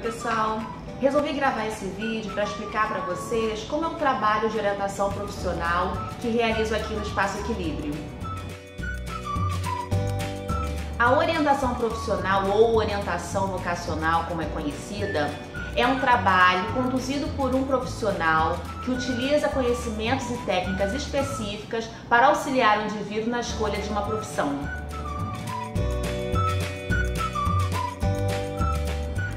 Oi pessoal, resolvi gravar esse vídeo para explicar para vocês como é um trabalho de orientação profissional que realizo aqui no Espaço Equilíbrio. A orientação profissional ou orientação vocacional, como é conhecida, é um trabalho conduzido por um profissional que utiliza conhecimentos e técnicas específicas para auxiliar o indivíduo na escolha de uma profissão.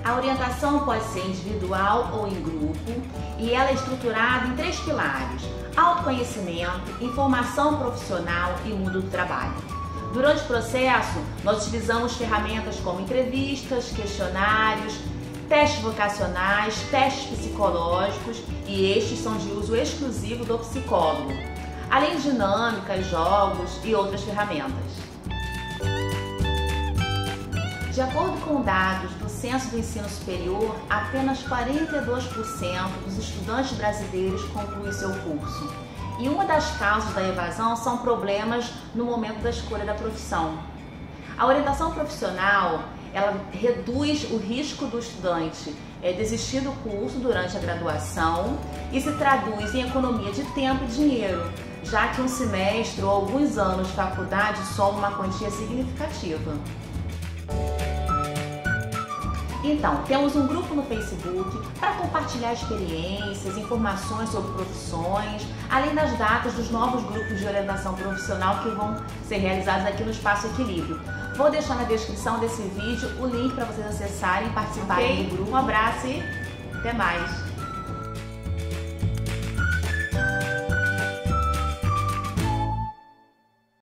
A orientação pode ser individual ou em grupo e ela é estruturada em três pilares: autoconhecimento, informação profissional e mundo do trabalho. Durante o processo, nós utilizamos ferramentas como entrevistas, questionários, testes vocacionais, testes psicológicos, e estes são de uso exclusivo do psicólogo, além de dinâmicas, jogos e outras ferramentas. De acordo com dados do Censo do Ensino Superior, apenas 42% dos estudantes brasileiros concluem seu curso. E uma das causas da evasão são problemas no momento da escolha da profissão. A orientação profissional, ela reduz o risco do estudante desistir do curso durante a graduação e se traduz em economia de tempo e dinheiro, já que um semestre ou alguns anos de faculdade soma uma quantia significativa. Então, temos um grupo no Facebook para compartilhar experiências, informações sobre profissões, além das datas dos novos grupos de orientação profissional que vão ser realizados aqui no Espaço Equilíbrio. Vou deixar na descrição desse vídeo o link para vocês acessarem e participarem do grupo. Um abraço e até mais!